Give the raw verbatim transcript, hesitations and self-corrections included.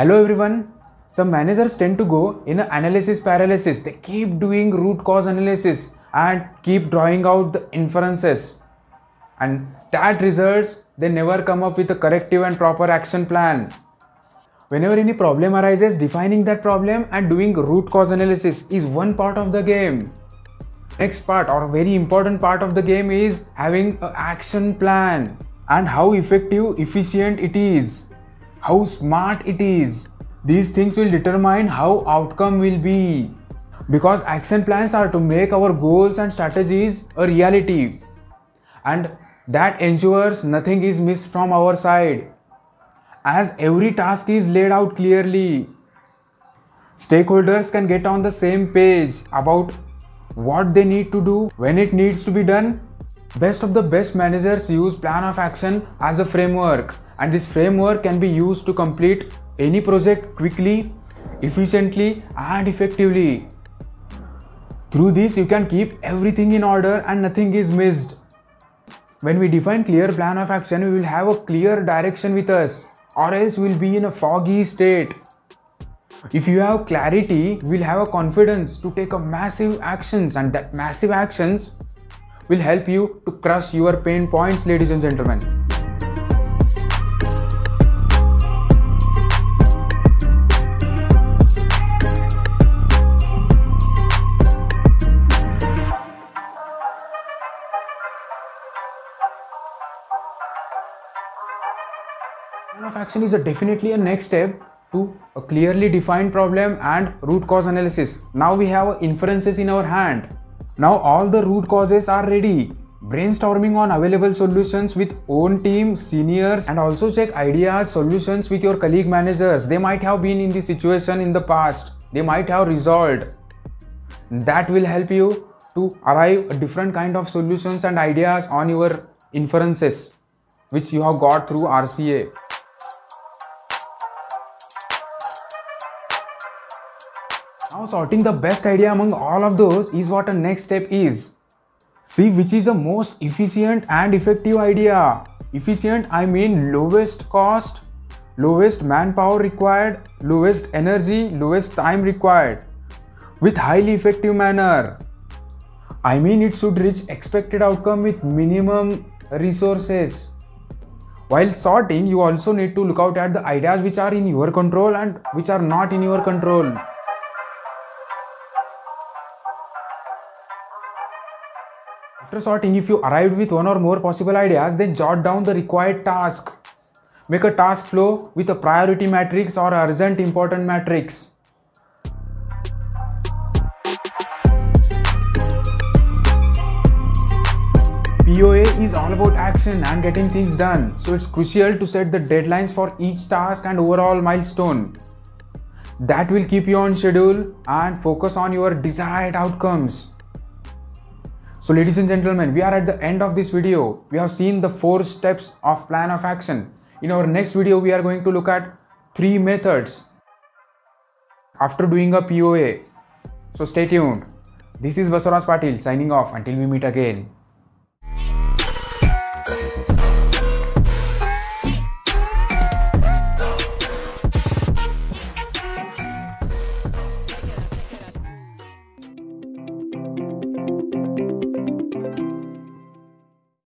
Hello everyone, some managers tend to go in an analysis paralysis. They keep doing root cause analysis and keep drawing out the inferences, and that results they never come up with a corrective and proper action plan. Whenever any problem arises, defining that problem and doing root cause analysis is one part of the game. Next part or very important part of the game is having an action plan and how effective, efficient it is. How smart it is. These things will determine how outcome will be, because action plans are to make our goals and strategies a reality, and that ensures nothing is missed from our side, as every task is laid out clearly. Stakeholders can get on the same page about what they need to do, when it needs to be done. Best of the best managers use plan of action as a framework, and this framework can be used to complete any project quickly, efficiently and effectively. Through this you can keep everything in order and nothing is missed. When we define clear plan of action, we will have a clear direction with us, or else we will be in a foggy state. If you have clarity, we will have a confidence to take a massive actions, and that massive actions will help you to crush your pain points, ladies and gentlemen. Plan of action is a definitely a next step to a clearly defined problem and root cause analysis. Now we have inferences in our hand. Now all the root causes are ready. Brainstorming on available solutions with own team, seniors, and also check ideas, solutions with your colleague managers. They might have been in this situation in the past. They might have resolved. That will help you to arrive at different kind of solutions and ideas on your inferences, which you have got through R C A. Now sorting the best idea among all of those is what a next step is. See which is the most efficient and effective idea. Efficient, I mean lowest cost, lowest manpower required, lowest energy, lowest time required, with highly effective manner. I mean it should reach expected outcome with minimum resources. While sorting, you also need to look out at the ideas which are in your control and which are not in your control. After sorting, if you arrived with one or more possible ideas, then jot down the required task. Make a task flow with a priority matrix or urgent important matrix. P O A is all about action and getting things done, so it's crucial to set the deadlines for each task and overall milestone. That will keep you on schedule and focus on your desired outcomes. So ladies and gentlemen, we are at the end of this video. We have seen the four steps of plan of action. In our next video, we are going to look at three methods after doing a P O A. So stay tuned. This is Basavaraj Patil signing off until we meet again.